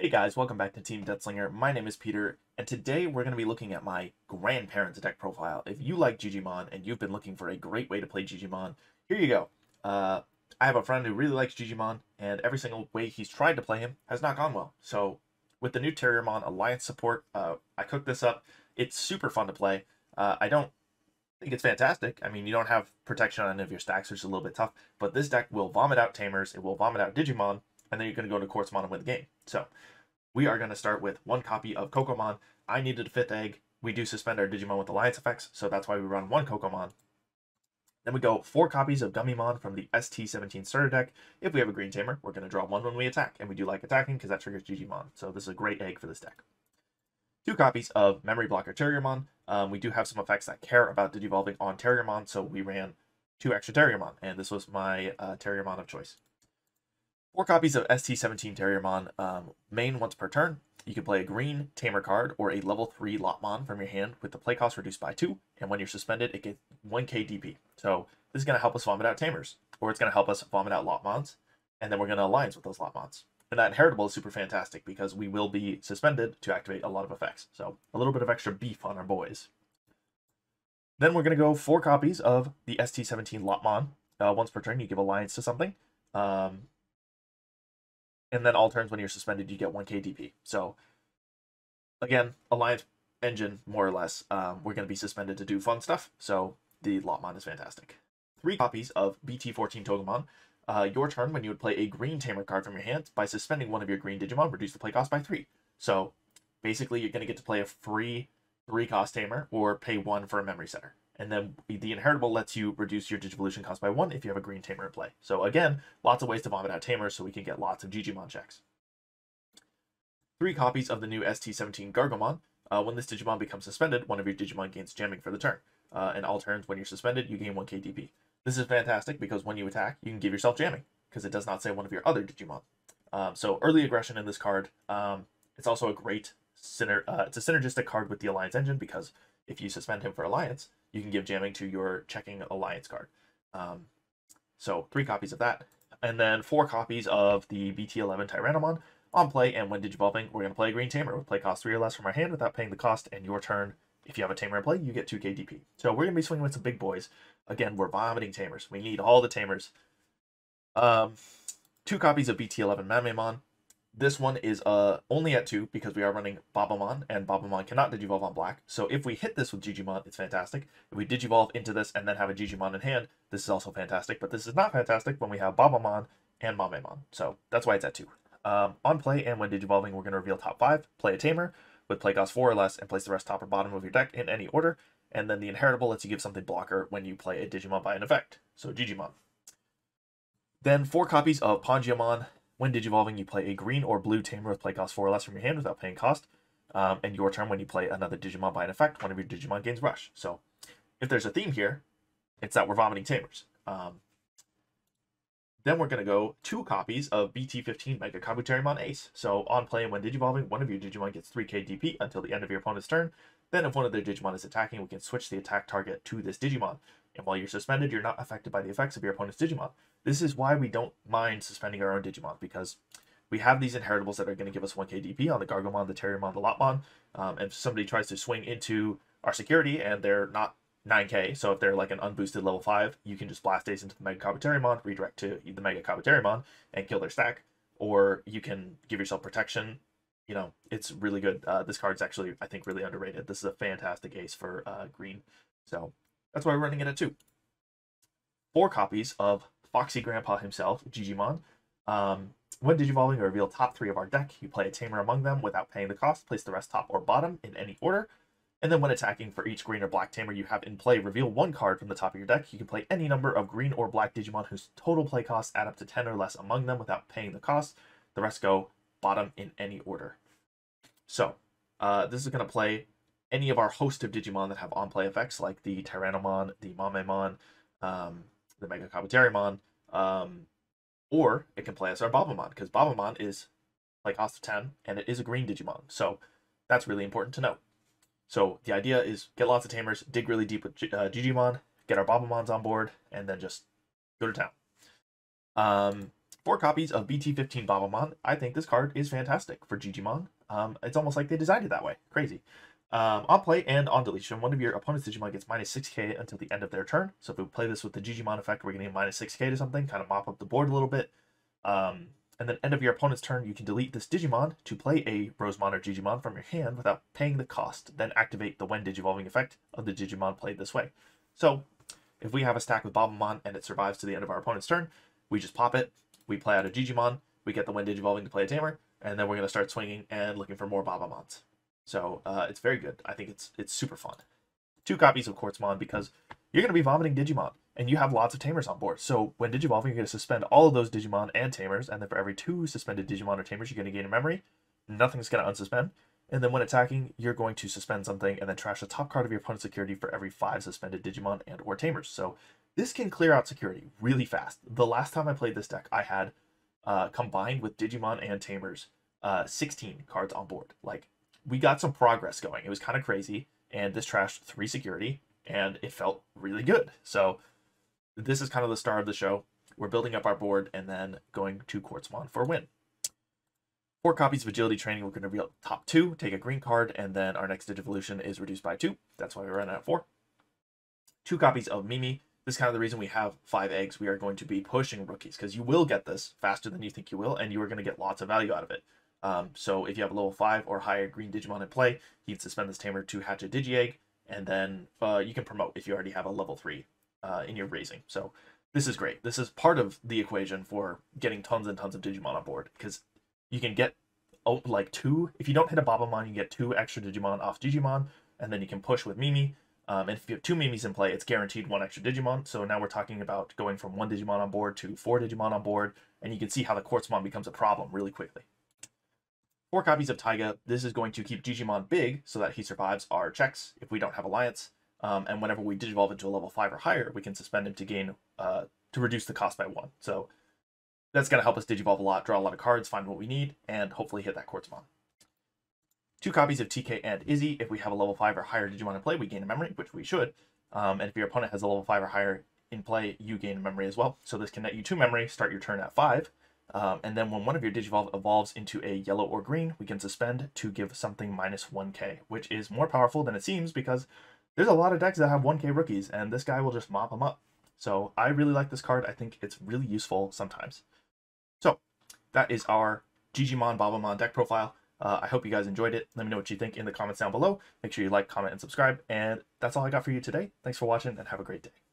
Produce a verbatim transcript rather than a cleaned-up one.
Hey guys, welcome back to Team Death Slinger. My name is Peter, and today we're going to be looking at my grandparents' deck profile. If you like Jijimon and you've been looking for a great way to play Jijimon, here you go. Uh, I have a friend who really likes Jijimon, and every single way he's tried to play him has not gone well. So, with the new Terriermon Alliance support, uh, I cooked this up. It's super fun to play. Uh, I don't think it's fantastic. I mean, you don't have protection on any of your stacks, which is a little bit tough, but this deck will vomit out Tamers, it will vomit out Digimon, and then you're going to go to Quartzmon and win the game. So, we are going to start with one copy of Cocomon. I needed a fifth egg. We do suspend our Digimon with Alliance effects, so that's why we run one Cocomon. Then we go four copies of Dummy Mon from the S T seventeen starter deck. If we have a green Tamer, we're going to draw one when we attack, and we do like attacking because that triggers Jijimon. So this is a great egg for this deck. Two copies of Memory Blocker Terriermon. Um, we do have some effects that care about digivolving on Terriermon, so we ran two extra Terriermon, and this was my uh, Terriermon of choice. Four copies of S T seventeen Terriermon, um, main once per turn. You can play a green Tamer card or a level three Lopmon from your hand with the play cost reduced by two, and when you're suspended, it gets one K D P. So this is going to help us vomit out Tamers, or it's going to help us vomit out Lopmons, and then we're going to alliance with those Lopmons. And that inheritable is super fantastic because we will be suspended to activate a lot of effects. So a little bit of extra beef on our boys. Then we're going to go four copies of the S T seventeen Lopmon. Uh, once per turn, you give alliance to something. Um... And then all turns when you're suspended, you get one K D P. So, again, Alliance engine, more or less. Um, we're going to be suspended to do fun stuff, so the Lopmon is fantastic. Three copies of B T fourteen Togemon. Uh, your turn, when you would play a green Tamer card from your hands, by suspending one of your green Digimon, reduce the play cost by three. So, basically, you're going to get to play a free three-cost Tamer, or pay one for a memory center. And then the Inheritable lets you reduce your Digivolution cost by one if you have a green Tamer in play. So again, lots of ways to vomit out Tamers so we can get lots of Jijimon checks. Three copies of the new S T seventeen Gargomon. Uh, when this Digimon becomes suspended, one of your Digimon gains jamming for the turn. Uh, and all turns, when you're suspended, you gain one K D P. This is fantastic because when you attack, you can give yourself jamming, because it does not say one of your other Digimon. Um, so early aggression in this card. Um, it's also a great, syner uh, it's a synergistic card with the Alliance engine, because if you suspend him for Alliance, you can give jamming to your checking Alliance card. Um, so three copies of that. And then four copies of the B T eleven Tyrannomon. On play and when digivolving, we're going to play a green Tamer with play cost three or less from our hand without paying the cost. And your turn, if you have a Tamer in play, you get two K D P. So we're going to be swinging with some big boys. Again, we're vomiting Tamers. We need all the Tamers. Um, two copies of B T eleven Mamemon. This one is uh, only at two because we are running Babamon, and Babamon cannot digivolve on black. So if we hit this with Jijimon, it's fantastic. If we digivolve into this and then have a Jijimon in hand, this is also fantastic. But this is not fantastic when we have Babamon and Mamemon. So that's why it's at two. Um, on play and when digivolving, we're going to reveal top five, play a Tamer with play cost four or less, and place the rest top or bottom of your deck in any order. And then the Inheritable lets you give something blocker when you play a Digimon by an effect. So Jijimon. Then four copies of Pongiamon. When digivolving, you play a green or blue Tamer with play cost four or less from your hand without paying cost. Um, and your turn, when you play another Digimon by an effect, one of your Digimon gains rush. So, if there's a theme here, it's that we're vomiting Tamers. Um, then we're going to go two copies of B T fifteen Mega Kabuterimon Ace. So, on play and when digivolving, one of your Digimon gets three K D P until the end of your opponent's turn. Then, if one of their Digimon is attacking, we can switch the attack target to this Digimon. And while you're suspended, you're not affected by the effects of your opponent's Digimon. This is why we don't mind suspending our own Digimon, because we have these Inheritables that are going to give us one K D P on the Gargomon, the Terriermon, the Lopmon. Um, if somebody tries to swing into our security and they're not nine K, so if they're like an unboosted level five, you can just blast Ace into the Mega Kabuterimon, redirect to the Mega Kabuterimon, and kill their stack. Or you can give yourself protection. You know, it's really good. Uh, this card's actually, I think, really underrated. This is a fantastic ace for uh, green. So that's why we're running it at two. Four copies of Foxy Grandpa himself, Jijimon. Um, when digivolving, you reveal top three of our deck. You play a Tamer among them without paying the cost. Place the rest top or bottom in any order. And then when attacking, for each green or black Tamer you have in play, reveal one card from the top of your deck. You can play any number of green or black Digimon whose total play costs add up to ten or less among them without paying the cost. The rest go bottom in any order. So, uh, this is going to play any of our host of Digimon that have on-play effects, like the Tyrannomon, the Mamemon, um, the Mega Kabuterimon, um, or it can play as our Babamon, because Babamon is like cost of ten, and it is a green Digimon, so that's really important to know. So the idea is get lots of Tamers, dig really deep with uh, Jijimon, get our Babamons on board, and then just go to town. Um, four copies of B T fifteen Babamon. I think this card is fantastic for Jijimon. Um, it's almost like they designed it that way. Crazy. Um, on play and on deletion, one of your opponent's Digimon gets minus six K until the end of their turn. So if we play this with the Jijimon effect, we're getting minus six K to something, kind of mop up the board a little bit. Um, and then end of your opponent's turn, you can delete this Digimon to play a Rosemon or Jijimon from your hand without paying the cost. Then activate the when Digivolving effect of the Digimon played this way. So if we have a stack with Babamon and it survives to the end of our opponent's turn, we just pop it, we play out a Jijimon, we get the when Digivolving to play a Tamer, and then we're going to start swinging and looking for more Babamons. So uh, it's very good. I think it's it's super fun. Two copies of Quartzmon because you're going to be vomiting Digimon, and you have lots of Tamers on board. So when Digivolving, you're going to suspend all of those Digimon and Tamers, and then for every two suspended Digimon or Tamers, you're going to gain a memory. Nothing's going to unsuspend. And then when attacking, you're going to suspend something and then trash the top card of your opponent's security for every five suspended Digimon and or Tamers. So this can clear out security really fast. The last time I played this deck, I had, uh, combined with Digimon and Tamers, uh, sixteen cards on board. Like, we got some progress going. It was kind of crazy, and this trashed three security, and it felt really good. So this is kind of the star of the show. We're building up our board and then going to Quartzmon for a win. Four copies of Agility Training. We're going to reveal top two, take a green card, and then our next Digivolution is reduced by two. That's why we run out of four. Two copies of Mimi. This is kind of the reason we have five eggs. We are going to be pushing rookies, because you will get this faster than you think you will, and you are going to get lots of value out of it. Um, so if you have a level five or higher green Digimon in play, you can suspend this Tamer to hatch a Digi-Egg, and then uh, you can promote if you already have a level three uh, in your raising. So this is great. This is part of the equation for getting tons and tons of Digimon on board, because you can get oh, like two. If you don't hit a Babamon, you get two extra Digimon off Digimon, and then you can push with Mimi. Um, and if you have two Mimis in play, it's guaranteed one extra Digimon. So now we're talking about going from one Digimon on board to four Digimon on board, and you can see how the Quartzmon becomes a problem really quickly. Four copies of Taiga. This is going to keep Jijimon big so that he survives our checks if we don't have Alliance. Um, and whenever we Digivolve into a level five or higher, we can suspend him to gain uh, to reduce the cost by one. So that's going to help us Digivolve a lot, draw a lot of cards, find what we need, and hopefully hit that Quartzmon. Two copies of T K and Izzy. If we have a level five or higher Digimon in play, we gain a memory, which we should. Um, and if your opponent has a level five or higher in play, you gain a memory as well. So this can net you two memory, start your turn at five. Um, and then when one of your Digivolve evolves into a yellow or green, we can suspend to give something minus one K, which is more powerful than it seems because there's a lot of decks that have one K rookies, and this guy will just mop them up. So I really like this card. I think it's really useful sometimes. So that is our Jijimon Babamon deck profile. Uh, I hope you guys enjoyed it. Let me know what you think in the comments down below. Make sure you like, comment, and subscribe. And that's all I got for you today. Thanks for watching, and have a great day.